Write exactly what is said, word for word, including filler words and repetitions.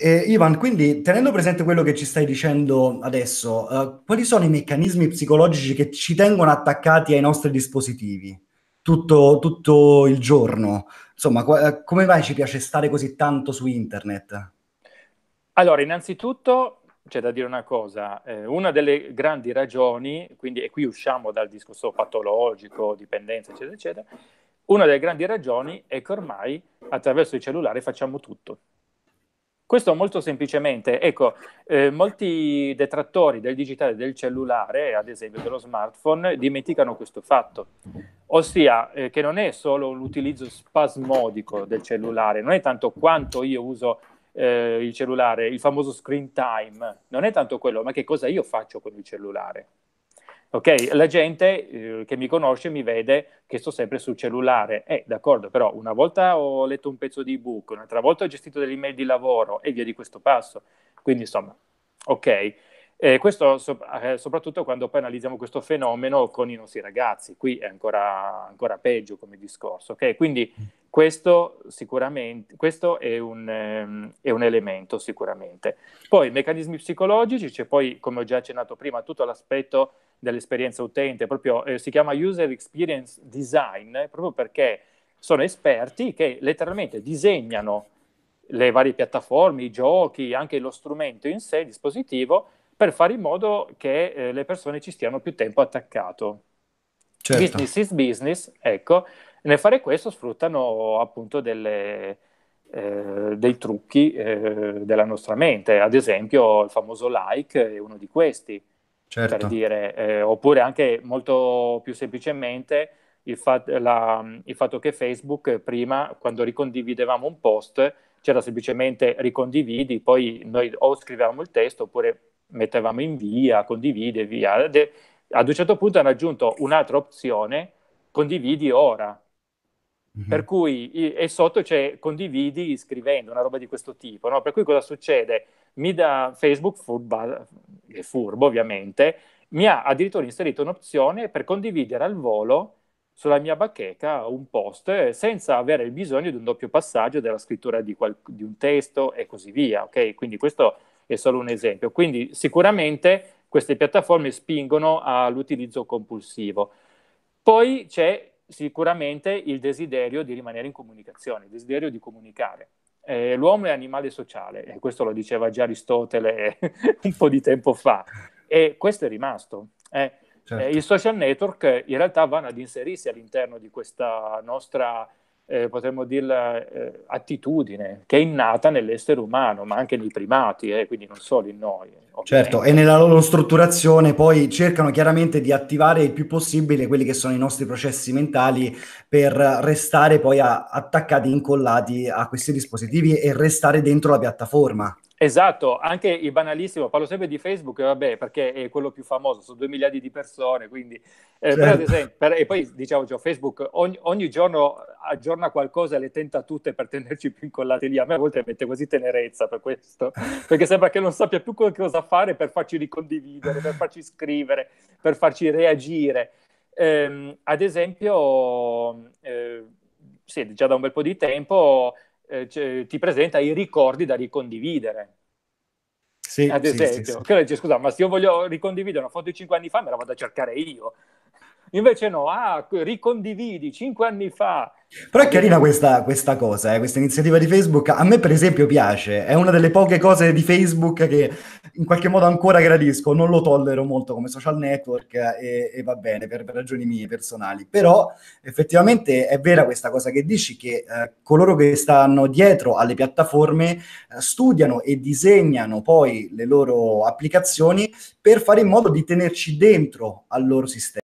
Eh, Ivan, quindi tenendo presente quello che ci stai dicendo adesso, eh, quali sono i meccanismi psicologici che ci tengono attaccati ai nostri dispositivi tutto, tutto il giorno? Insomma, qu- come mai ci piace stare così tanto su internet? Allora, innanzitutto c'è da dire una cosa, eh, una delle grandi ragioni, quindi, e qui usciamo dal discorso patologico, dipendenza, eccetera, eccetera, una delle grandi ragioni è che ormai attraverso i cellulari facciamo tutto. Questo molto semplicemente, ecco, eh, molti detrattori del digitale, del cellulare, ad esempio dello smartphone, dimenticano questo fatto, ossia eh, che non è solo l'utilizzo spasmodico del cellulare, non è tanto quanto io uso eh, il cellulare, il famoso screen time, non è tanto quello, ma che cosa io faccio con il cellulare. Ok, la gente eh, che mi conosce mi vede che sto sempre sul cellulare, eh, d'accordo, però una volta ho letto un pezzo di ebook, un'altra volta ho gestito delle email di lavoro e via di questo passo, quindi insomma, ok, eh, questo so- eh, soprattutto quando poi analizziamo questo fenomeno con i nostri ragazzi, qui è ancora, ancora peggio come discorso, ok, quindi questo sicuramente, questo è un, ehm, è un elemento sicuramente. Poi meccanismi psicologici, c'è poi, come ho già accennato prima, tutto l'aspetto dell'esperienza utente, proprio eh, si chiama user experience design, eh, proprio perché sono esperti che letteralmente disegnano le varie piattaforme, i giochi, anche lo strumento in sé, il dispositivo, per fare in modo che eh, le persone ci stiano più tempo attaccato. Certo. Business is business, ecco, nel fare questo sfruttano appunto delle, eh, dei trucchi eh, della nostra mente, ad esempio il famoso like è uno di questi. Certo. Per dire, eh, oppure anche molto più semplicemente il, fat- la, il fatto che Facebook prima, quando ricondividevamo un post, c'era semplicemente ricondividi, poi noi o scrivevamo il testo oppure mettevamo invia, condivide, via. De- ad un certo punto hanno aggiunto un'altra opzione, condividi ora, mm-hmm. per cui e sotto c'è condividi scrivendo, una roba di questo tipo, no? Per cui cosa succede? Mi da Facebook, furba, è furbo ovviamente, mi ha addirittura inserito un'opzione per condividere al volo sulla mia bacheca un post senza avere il bisogno di un doppio passaggio della scrittura di, qual- di un testo e così via. Ok, quindi questo è solo un esempio. Quindi sicuramente queste piattaforme spingono all'utilizzo compulsivo. Poi c'è sicuramente il desiderio di rimanere in comunicazione, il desiderio di comunicare. Eh, l'uomo è animale sociale, e questo lo diceva già Aristotele un po' di tempo fa, e questo è rimasto. Eh, certo. eh, I social network in realtà vanno ad inserirsi all'interno di questa nostra, eh, potremmo dirla, eh, attitudine, che è innata nell'essere umano, ma anche nei primati, eh, quindi non solo in noi. Ovviamente. Certo, e nella loro strutturazione poi cercano chiaramente di attivare il più possibile quelli che sono i nostri processi mentali per restare poi a, attaccati, incollati a questi dispositivi e restare dentro la piattaforma. Esatto, anche il banalissimo, parlo sempre di Facebook, vabbè, perché è quello più famoso, sono due miliardi di persone, quindi, eh, certo. per ad esempio, per, e poi diciamo già, Facebook ogni, ogni giorno aggiorna qualcosa e le tenta tutte per tenerci più incollati lì, a me a volte mette quasi tenerezza per questo, perché sembra che non sappia più cosa fare per farci ricondividere, per farci scrivere, per farci reagire. Ehm, ad esempio, eh, sì, già da un bel po' di tempo... Eh, ti presenta i ricordi da ricondividere, sì, ad esempio, sì, sì, sì. Dice, scusa, ma se io voglio ricondividere una foto di cinque anni fa me la vado a cercare io, invece no, ah, ricondividi cinque anni fa. Però è carina questa, questa cosa, eh, questa iniziativa di Facebook, a me per esempio piace, è una delle poche cose di Facebook che in qualche modo ancora gradisco, non lo tollero molto come social network e, e va bene per, per ragioni mie personali, però effettivamente è vera questa cosa che dici, che eh, coloro che stanno dietro alle piattaforme eh, studiano e disegnano poi le loro applicazioni per fare in modo di tenerci dentro al loro sistema.